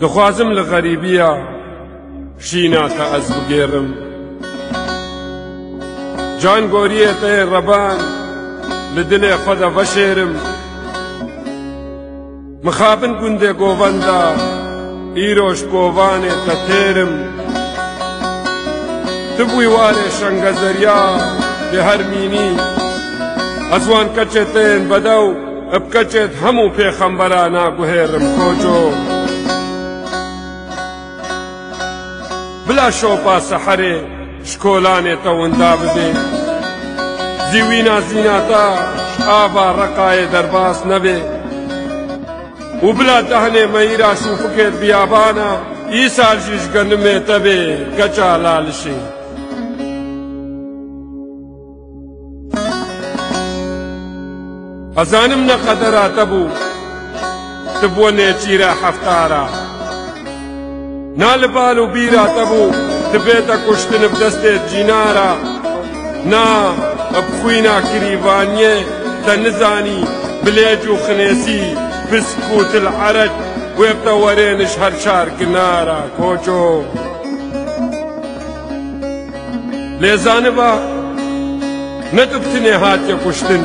دخوازم لغریبیا شینا تا از بگیرم جان گوریه ته ربان لدل خدا بشیرم مخابن گنده گووندا ایروش گووانه تا تیرم تبوی واره شنگ زریا به هر مینی ازوان کچه تین بدو اب کچه همو پیخمبرانا گوهرم کوجو بلا شوپا سحره شکولانه توندا بده زیوینا زیناتا آبا رقای درباس نبه وبلا دهنه میرا شوفکر بیابانا ای سال شیش گندمه تبه کچا لالشی ازانم نقدره تبو تبونه چیره حفتارا نالبالو بیرا تبو تبیتا کشتن بدسته جینارا نا ابخوینا کریوانیه تنزانی بلیجو خنیسی بسكوت العرج ويبتورين شهر شار كنارا كوچو لزانبا نتبتني هاتي كشتن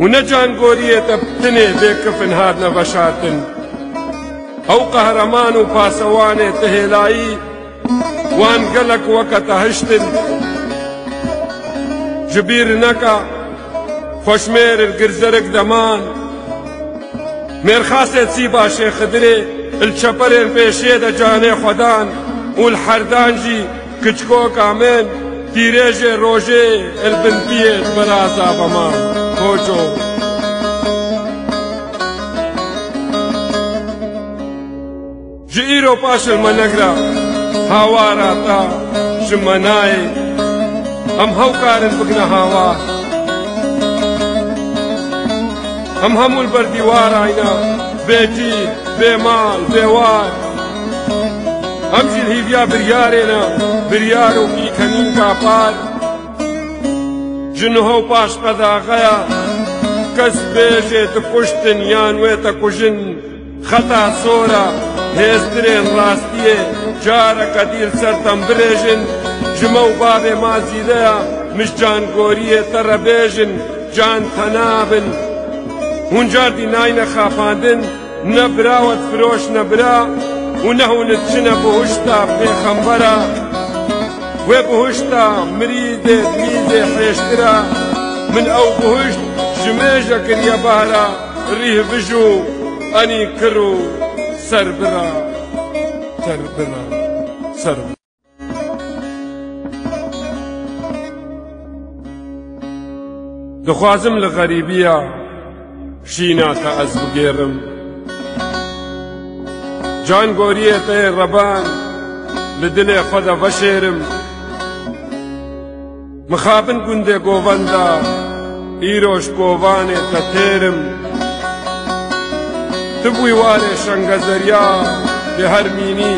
ونجان قورية تبتني بكفن هادنا بشاتن او قهرمان وفاسواني تهلاي وانقلك وكتهشتن جبير نكا خشمير القرزرق دمان مرخاسه سی باشه خدره الچپرین پیشه ده جانه خودان اول حردان جی کچکو کامن تیره جی روشه البنتیت برازا بمان خوچو جی ایرو پاش المنگرا هاوارا تا جمنای هم هاو کارن بگنا هاوار هم همول بر دیوار آینا بیتی بیمال بیوار هم جل هیویا بریارینا بریارو کی کنین کا پار جنهو پاش قضا غیا کس بیجه تکشتن یانوی تکشن خطا سورا هسترین راستیه جارا قدیر سرتم بریجن جمو باب مازیده مش جانگوریه تر بیجن جان تنابن اونجا دینای نخافاندن نبراوت فروش نبرا و نهونت چنه بهشتا پیخمبرا و بهشتا مریده میده حیشترا من او بهشت جمیجه کریا بهرا ریه بجو انی کرو سربرا سربرا سربرا دخوازم لغریبیا شینا تا از بگیرم جان گوریه ته ربان لدل خدا بشیرم مخابن گنده گووندا ایروش گووانه تا تیرم تبوی واره شنگ زریا به هر مینی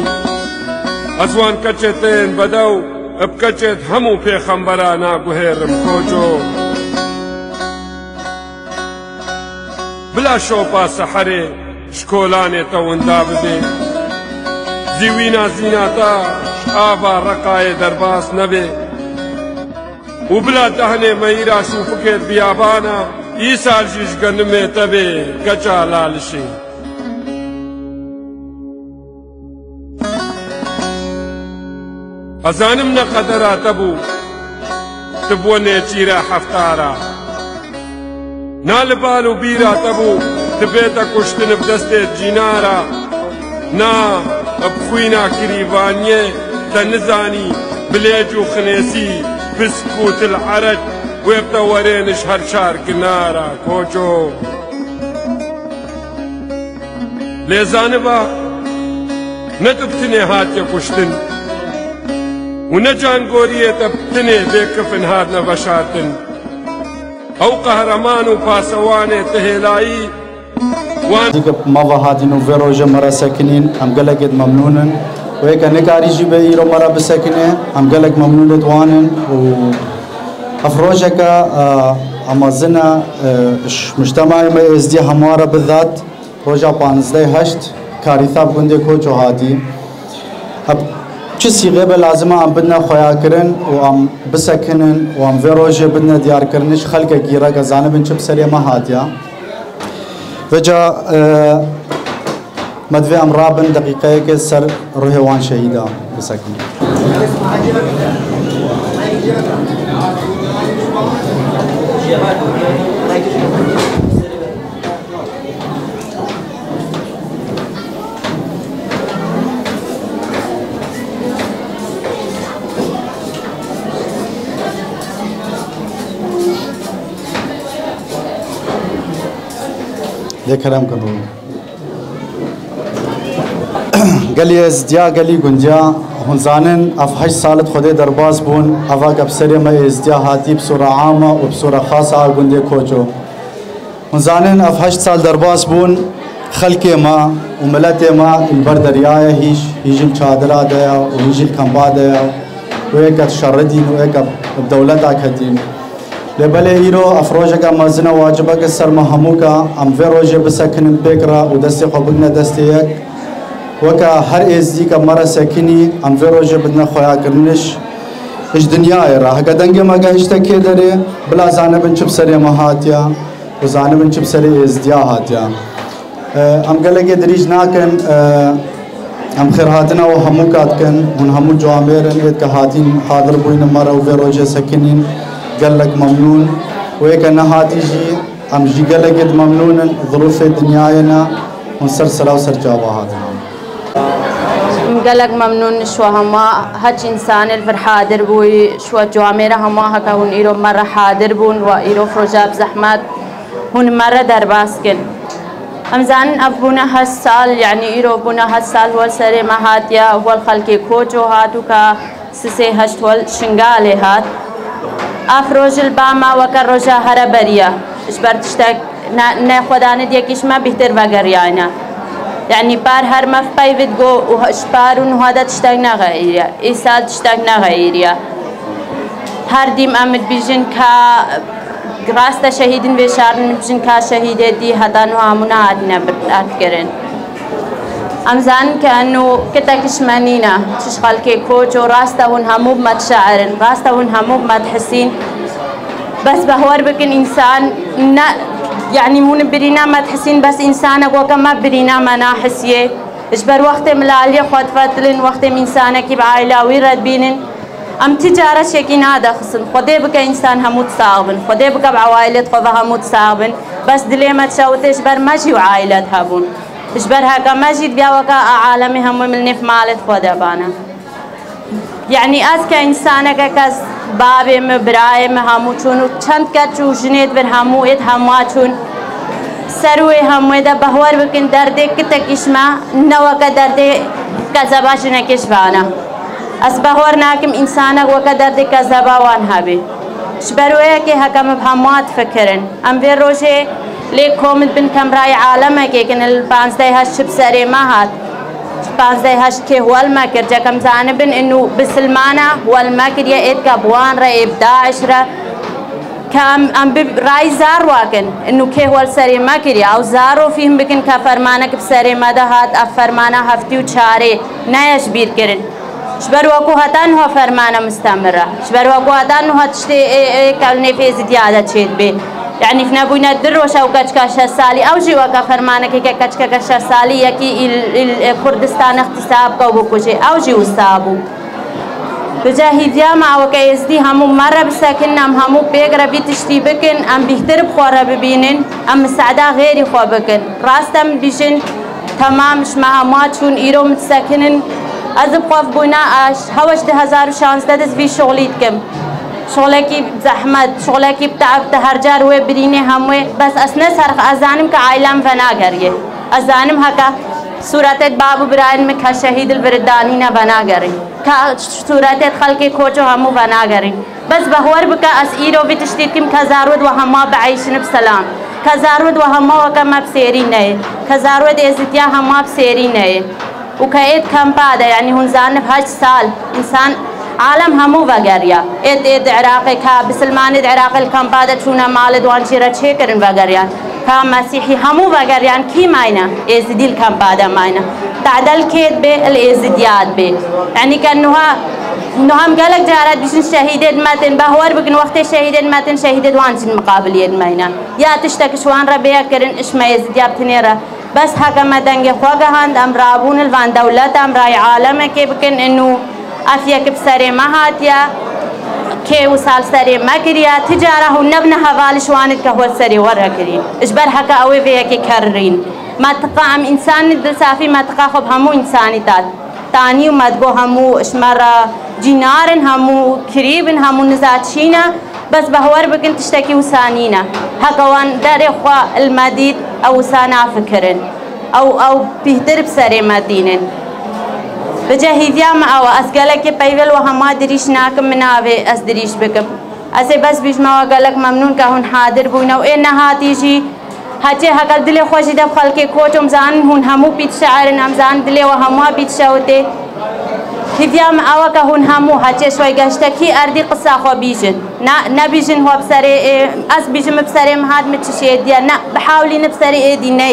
ازوان کچه تین بدو اب کچه همو پیخمبرانا گوهرم کوجو بلا شوپا سحره شکولانه توندا بده زیوینا زیناتا آبا رقای درباس نبه وبلا دهنه میرا شوفکر بیابانا ای سال شیش گندمه تبه کچا لالشی ازانم نقدره تبو تبونه چیره حفتارا نالبالو بیرا تبو تبیتا کشتن بدسته جینارا نا ابخوینا کریوانیه تنزانی بلیجو خنیسی بسکوت العرج ویبتورین شهر شار کنارا کوچو لزانبا نتبتنی هاتی کشتن و نجان گوریه تبتنی بکفن هادنا بشاتن او قهرمان و پاسوانه تهلایی وان دیگه ماوا هادینو وروجه مرا ساکنین هم گلگید ممنونن و یک نکاری جی به ایرو مرا بسکنه هم گلگ ممنونت وانن و افروجه که امازنا مجتمع ما ازدی همواره بالذات روجه 15 8 کاری ثاب گنده کو جهادی. هب چه سیغه به لازمه ام بدنا خویا کرن و ام بسکنن و ام ویروژه بدنا دیار کرنش خلق گیره گزانه بین چه بسری ما هادیا و جا مدوی ام رابن دقیقه که سر روحوان شهیده بسکنن. دیکھ رہا ہم کنو گلی ازدیا گلی گنجیا هنزانن افحش سالت خود درباز بون اوا گبسری ما ازدیا هاتی بسورا عاما و بسورا خاصا گنجی کوچو هنزانن افحش سال درباز بون خلق ما و ملت ما البر دریای هیش هیجل چادرا دیا و هیجل کمبا دیا و ایک شردین و ایک دولت آکھتین لبله ایرو افروزه که مازن واجبه که سر مهمو که امروزه بسکنن بکره و دستی خوبن دستی یک و که هر ازدی که مرا سکنی امروزه بدن خویا کرنش اش دنیای راه کدنگی مگه اشته که داره بلا زانه بن چپ سری مهاتیا و زانه بن چپ سری ازدیا هاتیا امگله که دریج نکن ام خیراتنا و همو کات کن اون همو جوامعرن وید که هاتین حاضر بودن مرا و امروزه سکنین گلک ممنون و ایک نهادی جی ام جی گلکت ممنونن ظروف دنیاینا ان سر سلاو سر جوابات گلک ممنون شو هما هچ انسان الفر حاضر بوی شو جوامره هما هکون ایرو مره حاضر بون و ایرو فروجاب زحمت هون مره در باسکن ام زان ابونا هر سال یعنی ایرو بونا هر سال ول سر مهاتیا ول خلقی کوچو هاتو کا سسه هشت ول شنگال هات افروز الباما و کروزه هر بریا اشبارتشت نه خودانه دیکیش ما بهتر وگریانه یعنی بار هر مفبای ویدگو و اشبارون هادتشت نغیریا ایسالتشت نغیریا هر دیم امید بیشین که راست شهیدین بیشارن بیشین که شهیده دی هدانو همون عادی نبرد کردن امزان که انو کتکش منی نه چش خالکی کوچ و راسته اون هموب مت شاعرن راسته اون هموب مت حسین بس بهور بکن انسان نه یعنی مون برینام مت حسین بس انسانه گوکم ما برینام ناحسیه اجبر وقت ملالی خود فتلن وقت انسانه کی بعائلاوی رد بینن ام تجارت شکی ناده خسن خدا بکه انسان همود صعبن خدا بکه بعائلت خدا همود صعبن بس دلیمت شوت اجبر مجی و عائلت هبون اجبر هاكا مجد بيا وكا عالمي هم من نفمالت خدا بانا يعني از كإنسانك كاس بابي مبراي مهمو چون چند كا چوشنيت بر همو ات هموا چون سروي همو دا بهور بكن درده كتكشما نوكا درده كذباش نكشوانا از بهور ناكم انسانك وكا درده كذباوان هبي اجبروه كي هاكا مبهموات فكرن ام بير روشه لیک کومت بن کمرای عالمه که کنال 5 شب سری ماهات 5 که هول مکر جکم زانه بن اینو بسلمانه هول مکر یا ایت کابوان را ابداعش را کام ام برای زار واکن اینو که هول سری مکری او زارو فیم بکن که فرمانه که سری مدهات افرمانه هفتی و چاره نیش بیر کرن شبر واقو هتان ها فرمانه مستمره شبر واقو هتان ها تشتی کل نفیز دیاده چید بی يعني فينا بوينا دروش أو كشكشة سالي أو جوا كفرمانك كشكشة سالي يكى الكردستان اختصاب كوبوكوجي أو جوا استابو بجاهي ديما أو كيزدي همو مرة بسكن أم همو بيجرا بيتشتي بكن أم بيهتر بخورا ببينن أم مساعدة غيري خوابكن راستم بيجن تمام شما هماتشون إيرو متسكنن أذب قف بوينا أش هواش 2016 دز في شغليتكم شغله کی زحمت شغله کی تعب تهرجار و برینه همه بس اسنه سرخ ازانم که عالم فنا گریه ازانم هکا صورتت بابو براین میں کا شهید البردانی نہ بنا گری کا صورتت خلق کوچو همو بنا گری بس بهور بکا اس ایرو بتشتید کم کزارود و هما بعیشن بسلام کزارود و هما وکم بسری نه کزارود ازتیا هما بسری نه و کایت کم بعد یعنی هون زان 8 سال انسان عالم همو وغيرها اد عراقك بسلمان العراق الكم بعد شونا مال دوانشيرة شكرا وغيرها هم مسیحی همو وگریان کی ماینه ازدیل کم بعدا ماینه تعدل کد به الازدیاد به یعنی کنها نهم گلک جارات بیشتر شهیدت متن بهور بگن وقت شهیدت متن شهیدت وانشین مقابلیت ماینه یا تشتکش وان را بیا کردن اشم ازدیابت نیره بس حکم دنگ خواهند امرابون الوان دولت امرای عالمه که بکن اینو افیا کب سری مهات یا که او سال سری مکریا تجاره و نبن حوالش واند که هو سری وره کرین اجبر حکا اوی ویه که کرین متقا هم انسان دلسافی متقا خوب همو انسانی داد تانی و مدگو همو اشمر جینارن همو کریبن همو نزادشینه بس بهور بکن تشتکی و سانینه حکا وان در خواه المدید او سانا فکرن او بهتر بسری مدینن بجهیدیا معاو از گلک پیول و همه دریش ناکم مناوه از دریش بکم از بس بیش موا گلک ممنون که هون حاضر بوینه و این نهاتی جی حتی حقل دل خوشی دب خلک کوچم زان هون همو پیت شعرن هم زان دل و همه پیت شوده هیدیا معاو که هون همو حتی شوی گشته کی اردی قصه خوا بیجن نه بیجن هوا بسره از بیجم بسره مهاد متشید دیا نه بحاولی نبسره ایدی نه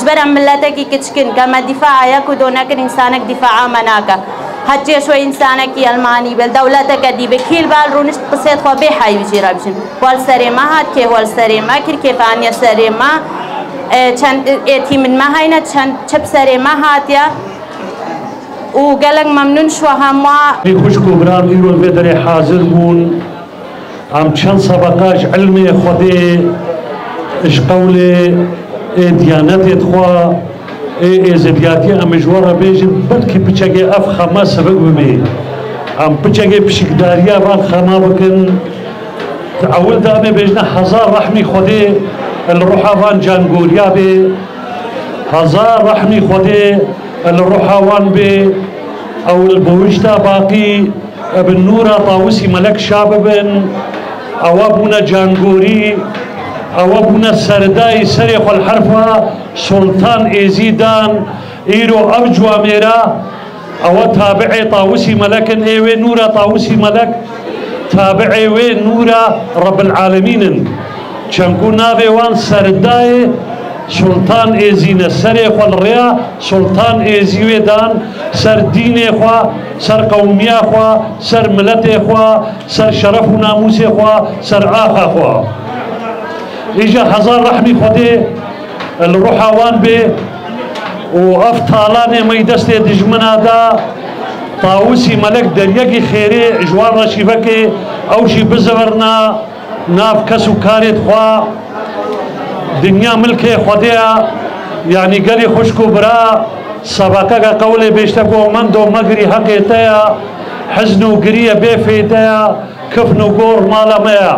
جبران ملتا کی کچکن کما دفاع آیا کو دونا کر انسانک دفاع منا کا حچے شو انسانک کی المانی بل دولت کا دی بکیل بال رونش قصید خو بے حی جرابشن وال سری ما ہات کے وال سری ما کر کے فانی سری ما چند ایتی من ما ہینا چند چپ سری ما ہات یا او گلگ ممنون شو ہما بی خوش کو برام ایرو بدر حاضر بون ہم چند سبقاش علم خودی اش قول دیانت خوا ازدیاتی امجوار بیشتر بلکه پچگی اف خماس رقمی، ام پچگی پشکداریا وان خما بکن. اول دامه بیشتر هزار رحمی خودی الروحا وان جانگوریا بی، هزار رحمی خودی الروحا وان بی. اول بوجتا باقی ابن نورا طاوسی ملک شاب بن، آوابونا جانگوری. اوابونا سرداي سريخ الحرفة سلطان ايزيدان ايرو اوجوا ميرا او تابعي طاوسي ملكن ايوه نورا طاوسي ملك تابعي وي نورا رب العالمين شنكو نابي وان سرداي سلطان ايزينا سريخ الريا سلطان ايزيوي دان سر دين اخوا سر قوميا اخوا سر ملت اخوا سر شرف وناموس اخوا سر آخ اخوا ایجا هزار رحمی خوده الروحاوان به و افتالان میدست دجمنا دا طاوسی ملک در یکی خیره جوان را شیفکه اوشی بزورنا ناف کسو کارت خواه دنیا ملک خوده یعنی گلی خوشکو برا سباکه که قول بیشتکو مند و مگری حقیتا حزن و گریه بیفیتا کفن و گور مالمیا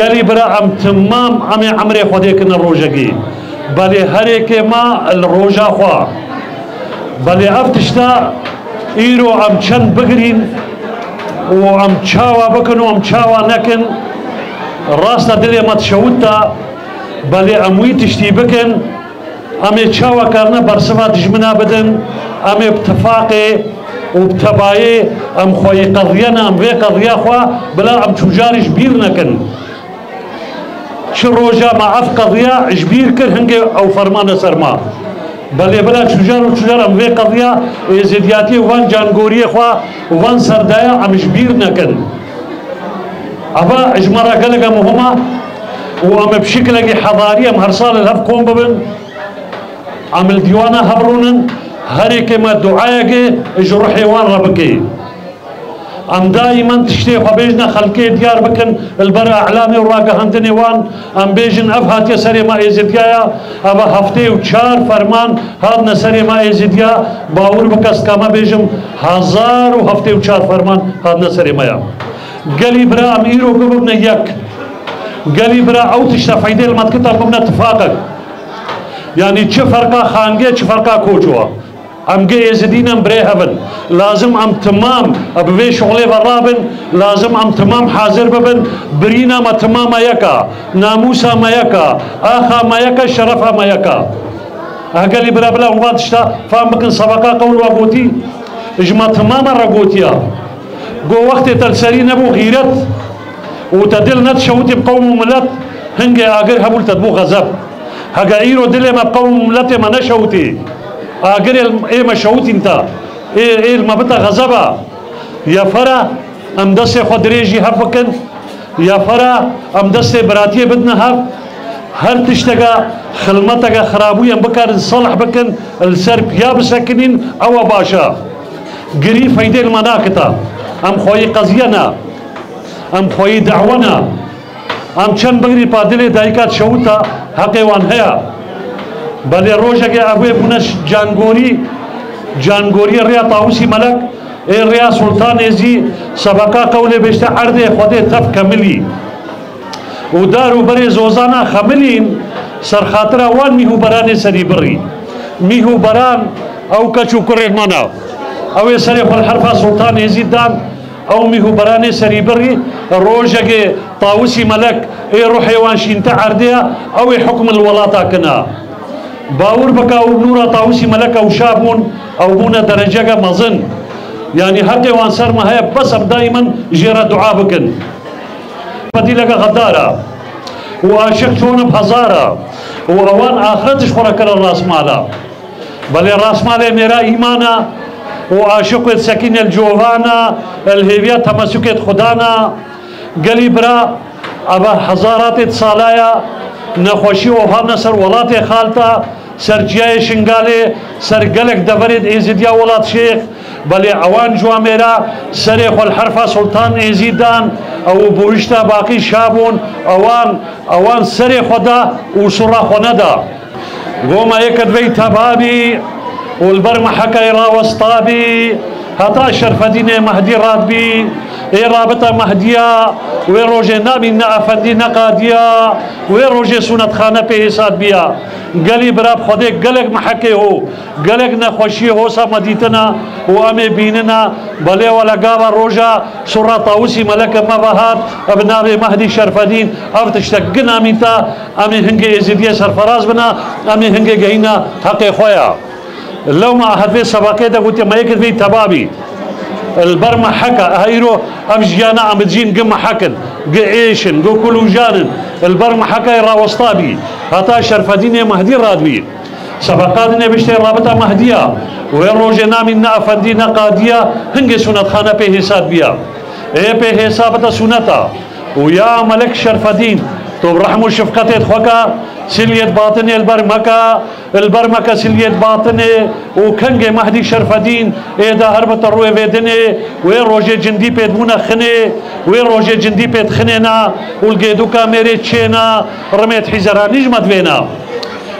گلی برا ام تمام امی عمر خوده کن روژگی بلی هر ایک ما الروژا خواه بلی افتشتا ایرو ام چند بگرین و ام چاوا بکن و ام چاوا نکن راستا دلی ما تشودتا بلی اموی تشتی بکن امی چاوا کرنا برسما دجمنا بدن امی اتفاقی و بتبایی ام خواهی قضینا ام وی قضیه خواه بلا ام چوجارش بیر نکن شروجا معاف قضية إجبير كرهنجي أو فرمان سرما بل بلا شجار وشجار أم في قضية إزدياتي وان جانغوري خوا وان سردايا أم إجبير نكن أبا إجمارا قلقة مهمة وأم بشكل حضاري أم هرصال الهف قوم ببن أم الديوانة هبرونن هريك ما دعايك إجروحي وان ربكي ام دائما تشتي خبيجنا خلقي ديار بكن البر اعلامي وراقه هندني وان ام بيجن افهات يا سري ما ازديا ابا هفته وشار فرمان هادنا سري ما ازديا باور بكس كما بيجم هزار وهفته وشار فرمان هادنا سري ما قالي برا ام ايرو قبنا ياك قالي برا او تشتفيد المتكتر قبنا اتفاقك يعني تش فرقه خانقه تش فرقه كوجوا ام جي ازدينا بري هبن لازم ام تمام ابوي شغلي برابن لازم ام تمام حاضر ببن برينا ما تمام يكا ناموسا ما يكا اخا ما يكا شرفا ما يكا اقل برابلا وادشتا فام بكن سبقا قول وابوتي اجما تماما رغوتيا جو وقت تلسري نبو غيرت وتدل نت شوتي بقوم ملت هنجي اقر هبول تدبو غزب هگا ایرو دل ما قوم ملت ما نشوتی اگر ای ما شوتی انتا ای ما بتا غضبه یا فرا ام دست خود ریجی حرف کن یا فرا ام دست براتی بدنا حرف هر تشتغا خلمتغا خرابوی ام بکار صلح بکن السر پیا بسکنین او باشا گری فیده المناکتا ام خوی قضیه نا ام خوی دعوه نا ام چند بگری پا دل دایکات شوتا حقیوان هیا بلی روش اگه اوی بونش جانگوری ریا طاوسی ملک ای ریا سلطان ازی سبقا قول بشته عرده خوده تف کملی و دارو بری زوزانا خملین سرخاطره وان میهو بران سری بری میهو بران او کچو کرمانا او سری خلحرفا سلطان ازی دان او میهو بران سری بری روجه طاوسی ملک ای روحی وانشین تا عرده او حکم الولاتا کنا باور بکا او نورا طاوسی ملک او شابون او بونا درجه مزن یعنی حقی وان سر مهی بس اب دائما جیرا دعا بکن بدی لگا غدارا و عاشق چون بهزارا و روان آخرتش خورا کرا راسمالا بلی راسمالا میرا ایمانا و عاشق سکین الجوانا الهیویا تمسکت خدانا گلی برا ابا حزارات سالایا نخوشی و هانا سر ولات خالتا سر جای شنگاله سر گلک دورید ایزیدیا ولات شیخ بلی اوان جوا میرا سر خل حرفا سلطان ایزیدان او بوشتا باقی شابون اوان سر خدا او سر خوندا گوما یکد وی تبابی و البرم حکای را وسطابی حتا شرفدین مهدی راد بی ای رابطه مهدیا و روژه نامی نعفندی نقادیا و روژه سنت خانه پی حساد بیا گلی براب خوده گلک محکه ہو گلک نخوشی ہو سا مدیتنا و امی بیننا بلی و لگاو روژا سرا طاوسی ملک مباحات ابناب مهدی شرفدین افتشتک گن امیتا امی هنگ ازیدی سرفراز بنا امی هنگ گهینا حق خویا لو ما احدوی سباقی دا گوتی مایکت بی تبابی البرم حکا ایرو ام جیانا ام جین گم حکن گو ایشن گو کلو جانن البرم حکای راوستابی حتا شرفدین مهدی رادوی سباقات نبشتی رابطه مهدیا و روژ نامی نافندی نقادیا هنگ سنت خانه پی حساب بیا ای پی حسابتا سنتا و یا ملک شرفدین تو رحم و شفقتت خوکا سلیت باطن البرمکا سلیت باطن او کنگ مهدی شرفدین ایدا هربت روی ویدن وی روژه جندی پیدمونه خنه وی روژه جندی پید خنه نا اولگیدو که میره چه نا رمیت حیزرانیج مدوینا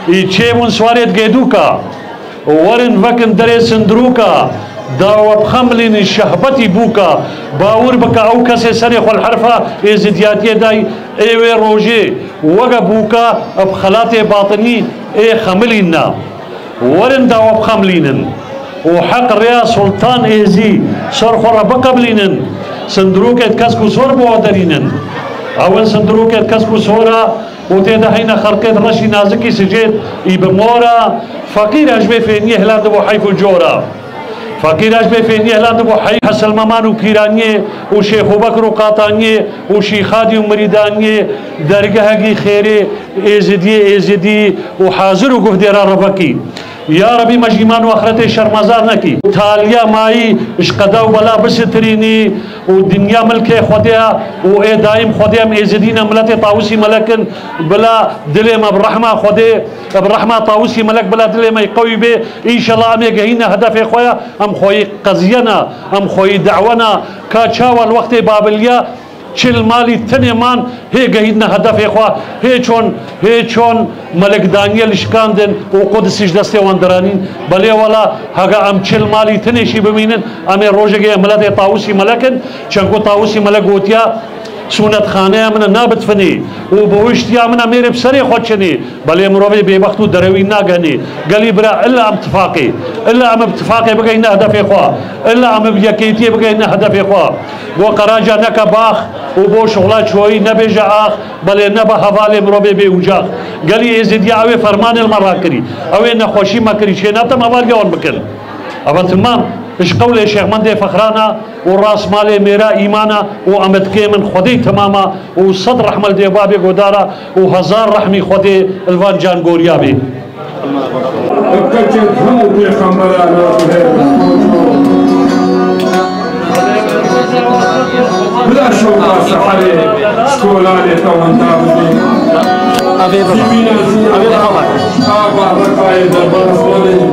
ای چه من سواریت گیدو که ورن وکن دره سندرو که داواب خملین شهبتی بوکا باور بکا او کسی سری خل حرفا ازدیاتی دای ایوی روژه وگا بوکا اب خلات باطنی ای خملین نا ورن داواب خملینن و حق ریا سلطان ایزی سرخورا بقبلینن سندروکت کس کو سور بوادرینن اول سندروکت کس کو سورا و تیده هینا خرکت رشی نازکی سجید ای بمورا فقیر اجبه فینی احلاد و حیف جورا فقیر اجبه فینی احلاد و حیف حسل ممان و پیرانی و شیخ و بکر و قاطانی و شیخادی و مریدانی درگهگی خیره ایزدی و حاضر و گفت دیرا ربکی یا ربی مجیمان و آخرت شرمزار نکی تالیا مایی اشقدا و بلا بسترینی و دنیا ملک خودیا و ای دائم خودیم ایزدین ملت طاوسی ملکن بلا دلیم ابرحمه خوده ابرحمه طاوسی ملک بلا دلیم قوی بی انشالله امی گهین هدف خویا ام خوی قضینا ام خوی دعونا کاچاوال وقت بابلیا چل مالی تنه مان هی گهیدن هدف خواه هی چون ملک دانیل شکاندن و قدسش دسته واندرانین بلی والا هگا ام چل مالی تنه شی بمینن امی روژگه ملت طاوسی ملکن چنکو طاوسی ملک گوتیا سونت خانه امنا نابتفنی و بوشتی امنا میره بسری خودشنی بلی مروبی بیبختو دروی ناگهنی گلی برا الا ام اتفاقی بگهیدن هدف خواه الا ام بیکیتی بگهیدن هدف خواه و قراجا نکا باخ و بو شغلا چوئی نبیجا آخ بلی نبا حوال مروبی بی اوجاخ گلی ازیدی اوی فرمان المرا کری اوی نخوشی ما کری چه نبتم اوال گوان بکن اوان تمام اش قول شیخمند فخرانا و راس مال میرا ایمانا و امدکه من خودی تماما و صد رحمل دی باب گودارا و هزار رحمی خودی الوان جان گوریا بی بلا شوقا سحری سکولانی توانتا بودی عبید خبر آبا رفای دربار سکولی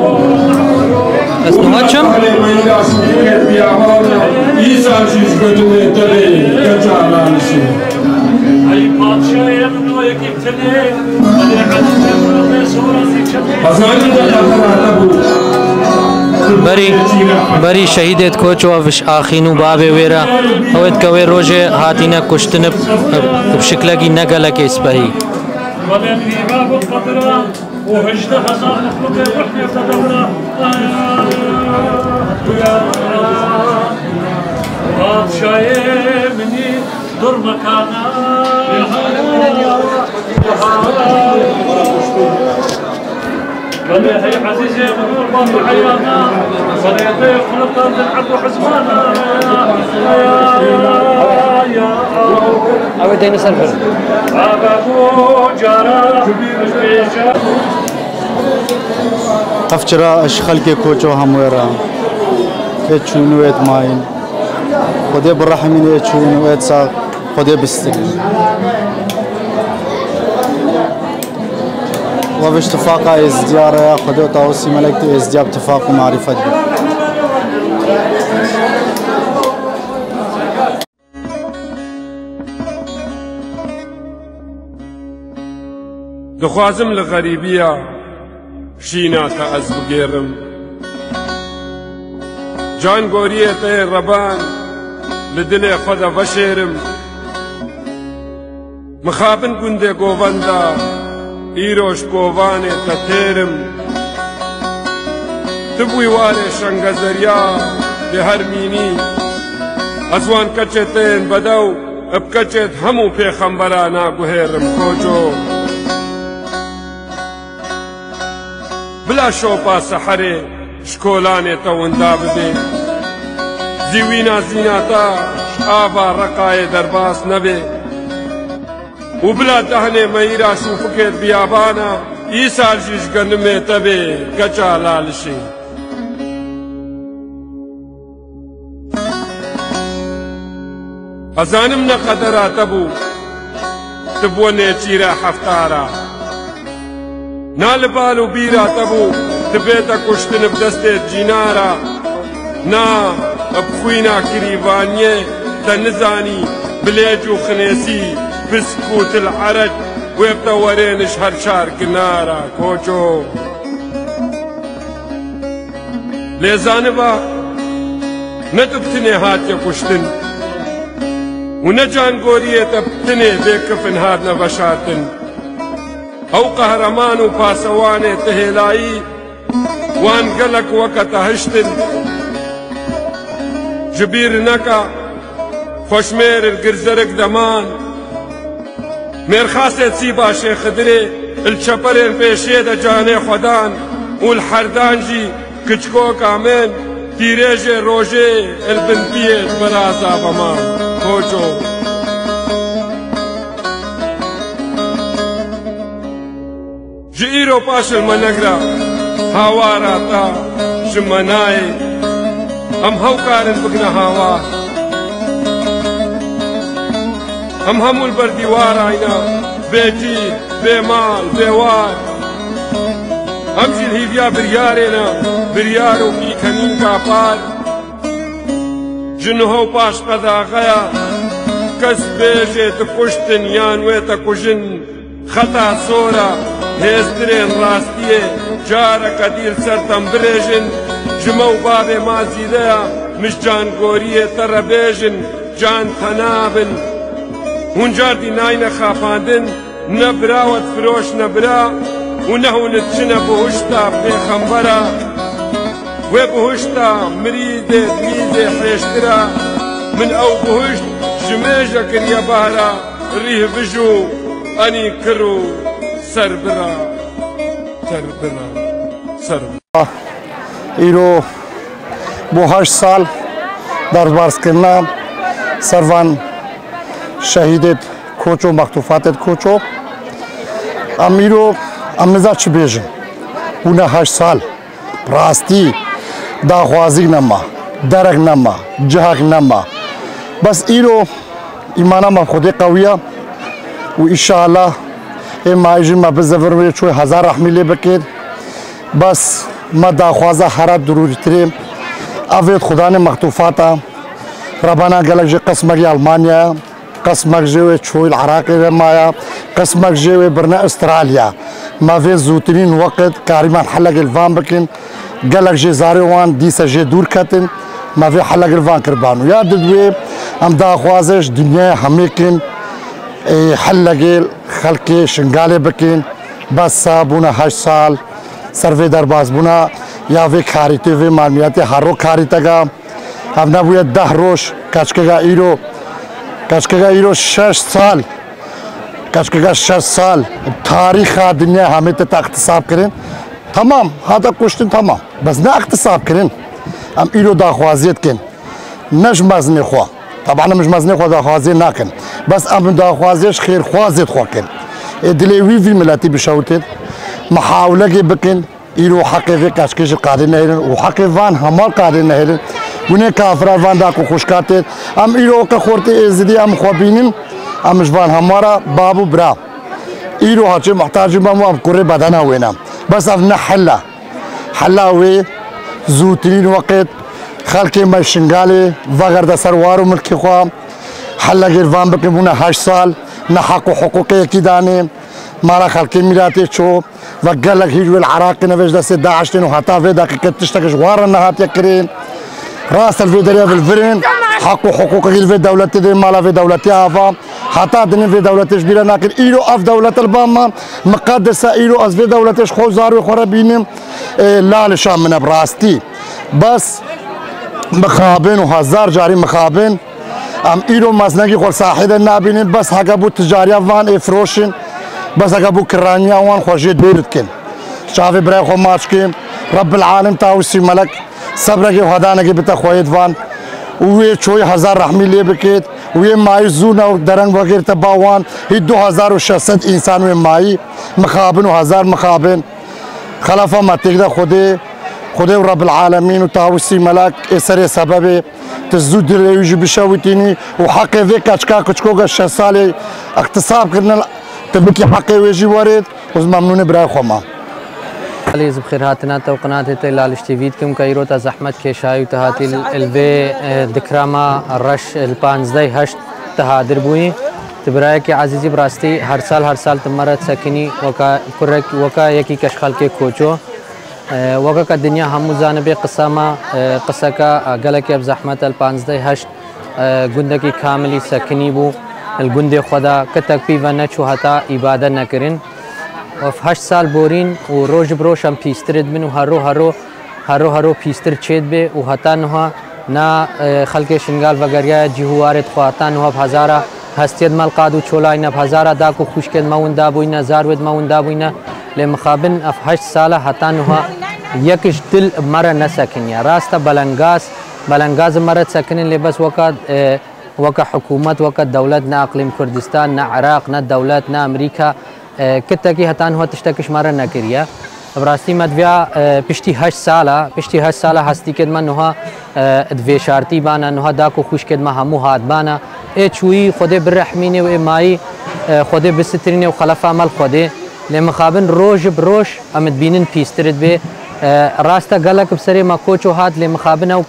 استماچم بری شهیدت کوچ و آخینو باب ویرا اوید که وی روژ هاتینا کشتن بشکلگی نگلک اسپری وهجنا حسن نخلق الرحمة تدورا باب شاي مني در مكانا والله هي عزيزي منور باب حيانا صليتي خلقا للعبد حزمانا أودينا سرفر. تفجرا اشخال کے کوچو ہم ویرا اے چونویت مائن خودے برحمین اے چونویت سا خودے بستگی و اشتفاقا ازدیار ہے خودے تاوسی ملک تی ازدیاب اتفاق و معرفت بھی دخوازم لغریبیا شینا تا از بگیرم جان گوریه تی ربان لدل خدا وشیرم مخابن گنده گووندا ایروش گووانه تا تیرم تبوی واره شنگ زریا به هر مینی ازوان کچه تین بدو اب کچه همو پیخمبرانا گوهرم کوچو بلا شوپا سحره شکولانه تونده بده زیوینا زیناتا آبا رقای درباس نبه و بلا دهنه میرا شوفکر بیابانا ای سال جشگنمه تبه کچا لالشی ازانم نقدره تبو تبونه چیره حفتارا نال بالو بیرا تبو تبیتا کشتن بدست جینارا نا ابخوینا کریوانیه تنزانی بلیجو خنیسی بسکوت العرج ویبتا ورینش هر شار کنارا کوچو لیزانبا نتبتنه هاتیا کشتن و نجانگوریه تبتنه بیکفن هاد نوشاتن او قهرمان و پاسوان تهلائی وان گلک وقت هشتن جبیر نکا خوشمیر گرزرک دمان میرخاست سیبا شیخ دره الچپر پیشید جان خودان و الحردان جی کچکو کامن تیریج روژه البن پید برازا بمان خوچو جیرو پاش المنگرا هوارا تا شمنای ام هوکارن بگنا هوا ام همول بر دیوار اینا بیتی بیمال بیوار ام جل هیویا بریارینا بریارو کی کنین کا پار جنهو پاش قضا غیا کس بیجه تکشتن یانوی تکشن خطا سورا هسترین راستیه جارا قدیر سرتم بریجن جمو باب مازیده مش جانگوریه تر بیجن جان تنابن هنجار دی ناین خافاندن نبراوت فروش نبرا و نهونت چنه بهشتا پیخمبرا و بهشتا مریده میزه حیشترا من او بهشت جمیجه کریه بهرا ریه بجو انی کرو سر برا ایرو بو 8 سال در بارسکلنا سروان شهیدت کوچو مختوفاتت کوچو امیرو امنزا چی بیجن اونه 8 سال راستی دا خوازی نما درگ نما جهگ نما بس ایرو ایمانا ما خود قویه و انشاءالله ای مایجی ما بزفر وی چوی 1000 رحمی بکید بس ما دا خوازه حرات ضروری تریم اوید خدان مختوفاتا ربانا گلک جی قسمک جی المانیا قسمک جی چوی العراقی رمایا قسمک جی برنا استرالیا ما وی زودترین وقت کاریمان حلق الوان بکن گلک جی زاروان دیسا جی دور کتن ما وی حلق الوان کربانو یاد دوی ام دا خوازش دنیا همه کن حلق خلق شنگاله بکن بس بونه 8 سال سروی درباز بونا یا وی کاریتی وی معلومیاتی هر رو کاریتگا هم نبوید 10 روش کچکگا ایرو کچکگا ایرو 6 سال کچکگا 6 سال تاریخ دنیا همه تا اقتصاب کرین تمام حتا کشتین تمام بس نه اقتصاب کرین ام ایرو داخوازیت کن نش مزنی خواه طبعا مش مزنی خواه داخوازی نکن بس ام داخوازیش خیرخوازیت خواه کن ادلیوی وی ملتی بشاوتید محاوله بکن ایرو حقیقی کشکش قاری نهیرن و حقیق وان همار قاری نهیرن گونه کافره وان داکو خوشکاتید ام ایرو که خورتی ازدی ام خوابینین امش وان همارا بابو برا ایرو هاچی محتاجی بامو ام کوری بدن هاوینم بس ام نه حلا حلا هاوی زودترین وقت خلکی مشنگالی وغرد سروارو ملکی خواه حلا گیر وان بکن بونه 8 سال نه حق و حقوق یکی دانیم مارا خلکی میراتی چو و گلک هیجوی العراقی نویج دست داعشتین و حتا ویدا که کتشتکش وارن نهات یکرین راست الویدریا بالفرین حق و حقوقی الوی دولتی دین مالا وی دولتی آفا حتا دنین وی دولتیش بیره ناکر ایرو اف دولت الباما مقدسا ایرو از وی دولتیش خوزاروی خورا بینیم لالشان من براستی بس مخابین و 1000 جاری مخابین ام ایرو مزنگی خور ساحده نابینیم بس حقا بود تجاری وان افروشین بس اگه بو کرانی آوان خوشی دیرد کن شافی برای خو ماش کن رب العالم تاوسی ملک صبر که خدا نگی بتا خواهید وان وی چوی 1000 رحمی لی بکید وی مایی زون و درنگ وغیر تباوان هی 2600 انسان وی مایی مخابن و 1000 مخابن خلافه ما تیگده خودی و رب العالمین و تاوسی ملک اثر سبب تزود دلیویجی بشاویتینی و حقی وی کچکا کچکوگا 6 سال اقتصاب کرنن تبی که حقی ویجی وارد از ممنون برای خواما علیز بخیر هاتنا تا قنات تا لالش تیوید کم کایرو تا زحمت کشای تا هاتی الوی دکراما رش 15-8 تا حاضر بوی تبرای که عزیزی براستی هر سال تمرات سکنی وکا کرک وکا یکی کشخال که کوچو وکا که دنیا همو جانب قسما قسا کا گلک اب زحمت 15-8 گندکی کاملی سکنی بو الگنده خدا که تکپیو نچو حتا عباده نکرین و 8 سال بورین و روش بروش هم پیسترد من و هر رو پیستر چید به و حتا نها نا خلق شنگال وگریا جیهوارد خواتا نها بهزارا هستید مال قادو چولاینا بهزارا داکو خوشکد مون دابوینا زارود مون دابوینا لمخابن اف 8 ساله حتا نها یکش دل مره نسکنیا راستا بلنگاز مره سکنین لبس وقت وکا حکومت وکا دولت نه اقلیم کردستان نه عراق نه دولت نه امریکا کتا کی هتان هو تشتا کشمارا نکریا براستی مدویا پشتی 8 ساله هستی کدما نوها ادوی شارتی بانا نوها دا کو خوش کدما همو هات بانا ای چوی خود برحمینه و ای مای خود بسترینه و خلف عمل خود لمخابن روج بروش امد بینن پیسترد به راستا گلک بسری ما کوچو هات لی مخابنه او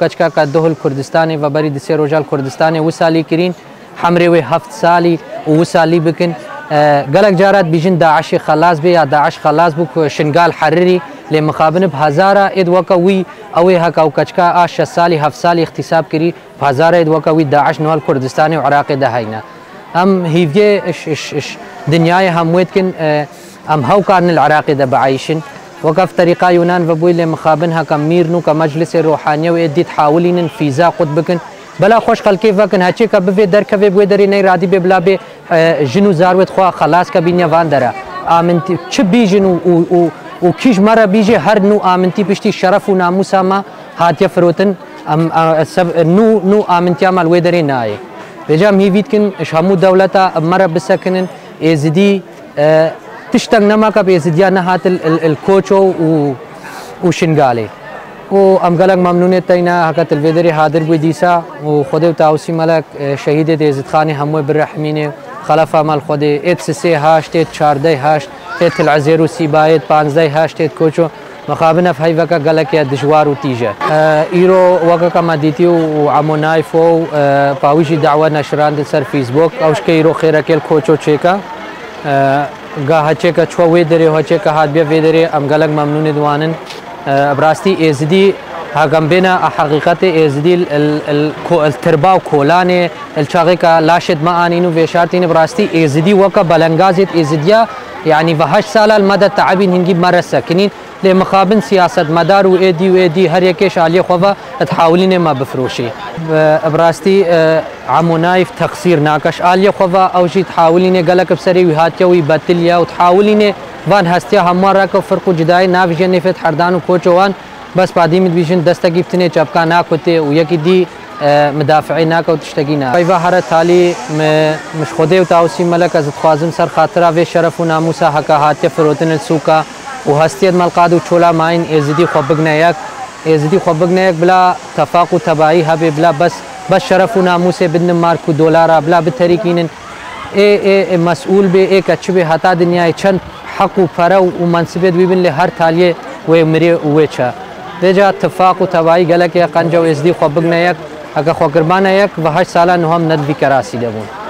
کچکا کا دهل کردستان و بری دسه روجال کردستان و سالی کرین حمره و 7 سالی و سالی بکن گلک جارات بیجن داعش خلاص به یا داعش خلاص بو شنگال حرری لی مخابنه بهزارا اد وکا وی او هک او کچکا 6 سالی 7 سالی اختصاب کری بهزارا اد وکا وی داعش نوال کردستان و عراق دهینا ام هیوی دنیای هموید کن ام هاو کارن العراق ده بعیشن وقف طريقة يونان وبويل مخابنها كميرنو كمجلس روحانية ويدي تحاولين فيزا قد بكن بلا خوش خلقي وكن هاتشي كبفي در كفي بويدري ني رادي ببلا بي جنو زاروت خوا خلاص كبينيا واندرا آمنتي چه بيجن و كيش مرة بيجي هر نو آمنتي بشتي شرف و ناموسا ما هاتيا فروتن نو آمن تعمل ويدري ناي بجام هي فيتكن شامو دولتا مرة بسكنن ازدي تشتغ نماك بازديان هات الكوتشو وشنغالي وام قالك ممنونة تينا هكا الويدري هادر بوديسا وخدي وتاوسي ملك شهيدة ازد خاني همو بالرحميني خلافا مال خدي ات سي هاشت ات شاردي هاشت ات العزيرو سيبايت بانزدي هاشت ات كوتشو مقابل في هاي وقت قالك يا دشوار وتيجة إيرو وقت كما ديتيو عموناي فو باويجي دعوة نشران دسر فيسبوك أوش كيرو خيرك الكوتشو تشيكا قا هتشيكا شو ويدري هتشيكا هاد بيا ويدري أم قالك ممنون دوانن براستي إزدي هاقم بينا حقيقتي إزدي الترباو كولاني الشاقيكا لاشد ما آنينو ويشارتين براستي إزدي وقت بلنغازت إزديا يعني وهاش سالة المدى التعبين هنجيب مرة ساكنين لمخابن سياسة مدار وإيدي هر يكيش علي خوفا تحاولين ما بفروشي براستي عمو نايف تقصير ناكش علي خوفا أو شي تحاولين قالك بسري وهاتيا ويباتليا وتحاولين وان هستيا همارك وفرقو جداي ناف جنفت حردان وكوچوان بس بعدين مدويشن دستاقي بتنه جابكا ناكوتي ويكي دي مدافعي ناكا وتشتاقي ناكا فايفا هارا تالي مش خوده وتاوسي ملك از تخوازم سر خاطرة وشرف وناموسا حكا هاتيا فروتن السوكا وهستيت ملقادو چولا ماين ازدي خوبگنايك بلا تفاق و تباعي هبه بلا بس شرف و ناموسه بدن ماركو دولارا بلا بتريكينن اي مسؤول بي اي كچ بي حتا دنياي چند حق و فرو و منصبه دويبن له هر تاليه و مري وچا دجا تفاق و تباعي گلك يا قنجو ازدي خوبگنايك اگه خوگربانايك و 8 سالا نهم ند بي کراسي دبون